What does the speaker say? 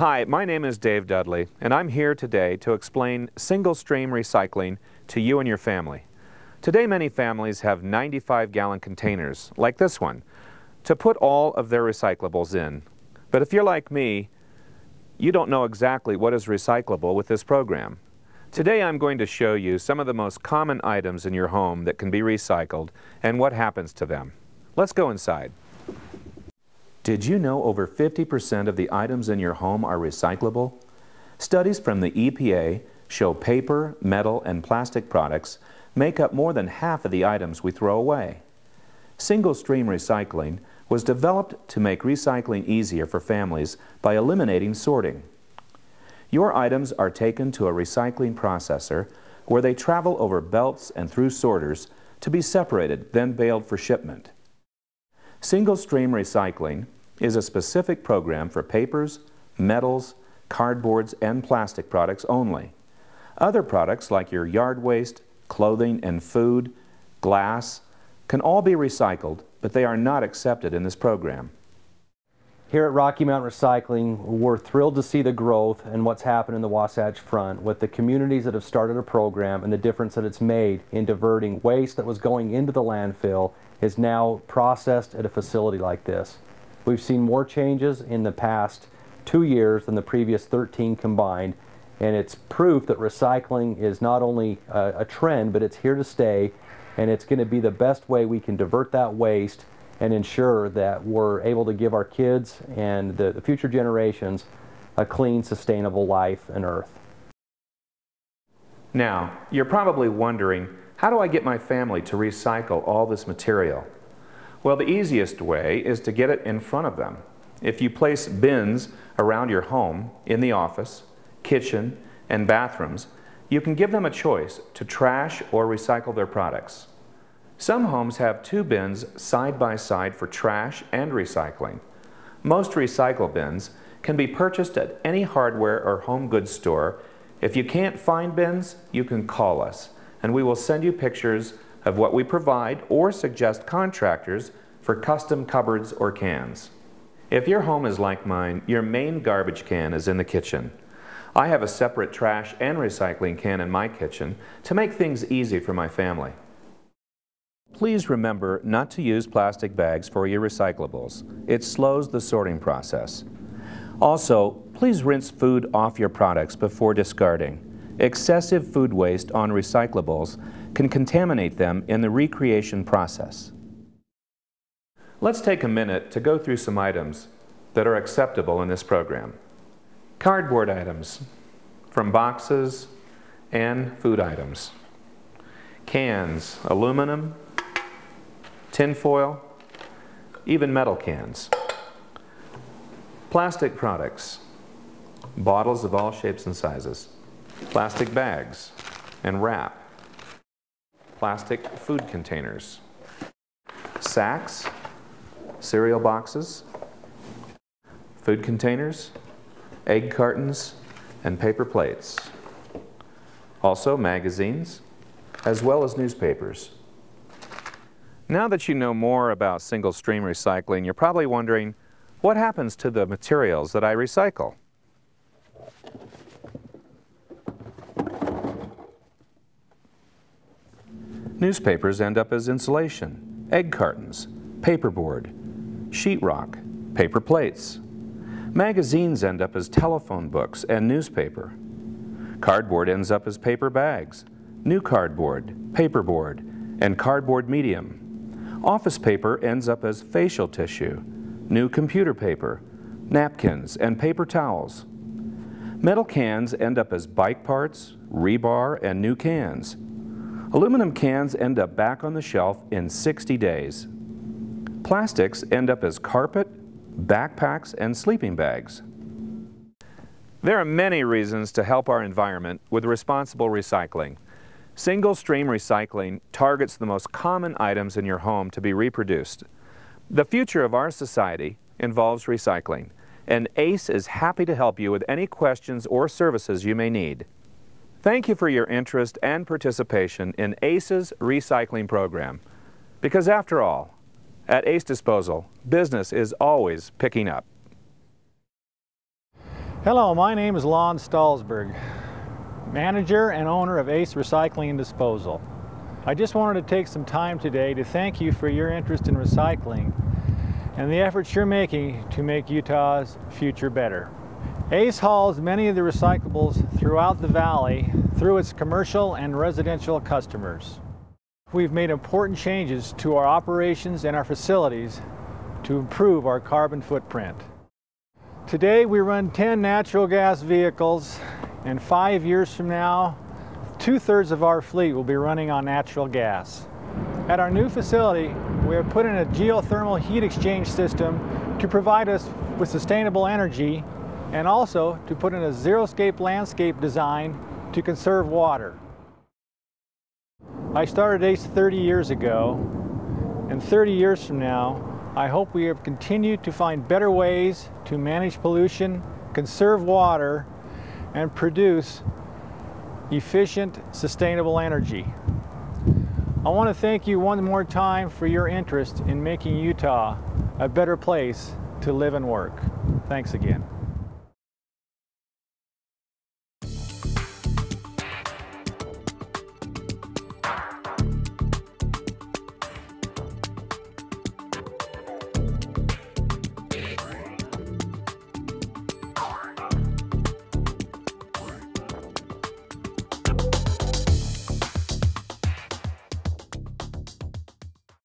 Hi, my name is Dave Dudley, and I'm here today to explain single-stream recycling to you and your family. Today, many families have 95-gallon containers, like this one, to put all of their recyclables in. But if you're like me, you don't know exactly what is recyclable with this program. Today, I'm going to show you some of the most common items in your home that can be recycled and what happens to them. Let's go inside. Did you know over 50% of the items in your home are recyclable? Studies from the EPA show paper, metal, and plastic products make up more than half of the items we throw away. Single-stream recycling was developed to make recycling easier for families by eliminating sorting. Your items are taken to a recycling processor where they travel over belts and through sorters to be separated, then baled for shipment. Single-stream recycling is a specific program for papers, metals, cardboards, and plastic products only. Other products like your yard waste, clothing and food, glass, can all be recycled, but they are not accepted in this program. Here at Rocky Mountain Recycling, we're thrilled to see the growth and what's happened in the Wasatch Front with the communities that have started a program, and the difference that it's made in diverting waste that was going into the landfill is now processed at a facility like this. We've seen more changes in the past 2 years than the previous 13 combined, and it's proof that recycling is not only a trend, but it's here to stay, and it's going to be the best way we can divert that waste and ensure that we're able to give our kids and the future generations a clean, sustainable life and earth. Now, you're probably wondering, how do I get my family to recycle all this material? Well, the easiest way is to get it in front of them. If you place bins around your home, in the office, kitchen, and bathrooms, you can give them a choice to trash or recycle their products. Some homes have two bins side by side for trash and recycling. Most recycle bins can be purchased at any hardware or home goods store. If you can't find bins, you can call us, and we will send you pictures of what we provide or suggest contractors for custom cupboards or cans. If your home is like mine, your main garbage can is in the kitchen. I have a separate trash and recycling can in my kitchen to make things easy for my family. Please remember not to use plastic bags for your recyclables. It slows the sorting process. Also, please rinse food off your products before discarding. Excessive food waste on recyclables can contaminate them in the recreation process. Let's take a minute to go through some items that are acceptable in this program. Cardboard items from boxes and food items. Cans, aluminum, tinfoil, even metal cans. Plastic products, bottles of all shapes and sizes, plastic bags and wrap, plastic food containers, sacks, cereal boxes, food containers, egg cartons, and paper plates. Also magazines, as well as newspapers. Now that you know more about single-stream recycling, you're probably wondering, what happens to the materials that I recycle? Newspapers end up as insulation, egg cartons, paperboard, sheetrock, paper plates. Magazines end up as telephone books and newspaper. Cardboard ends up as paper bags, new cardboard, paperboard, and cardboard medium. Office paper ends up as facial tissue, new computer paper, napkins, and paper towels. Metal cans end up as bike parts, rebar, and new cans. Aluminum cans end up back on the shelf in 60 days. Plastics end up as carpet, backpacks, and sleeping bags. There are many reasons to help our environment with responsible recycling. Single-stream recycling targets the most common items in your home to be reproduced. The future of our society involves recycling, and ACE is happy to help you with any questions or services you may need. Thank you for your interest and participation in ACE's recycling program, because after all, at Ace Disposal, business is always picking up. Hello, my name is Lon Stahlsberg, manager and owner of Ace Recycling and Disposal. I just wanted to take some time today to thank you for your interest in recycling and the efforts you're making to make Utah's future better. Ace hauls many of the recyclables throughout the valley through its commercial and residential customers. We've made important changes to our operations and our facilities to improve our carbon footprint. Today we run 10 natural gas vehicles, and 5 years from now, 2/3 of our fleet will be running on natural gas. At our new facility, we have put in a geothermal heat exchange system to provide us with sustainable energy and also to put in a xeriscape landscape design to conserve water. I started ACE 30 years ago, and 30 years from now, I hope we have continued to find better ways to manage pollution, conserve water, and produce efficient, sustainable energy. I want to thank you one more time for your interest in making Utah a better place to live and work. Thanks again.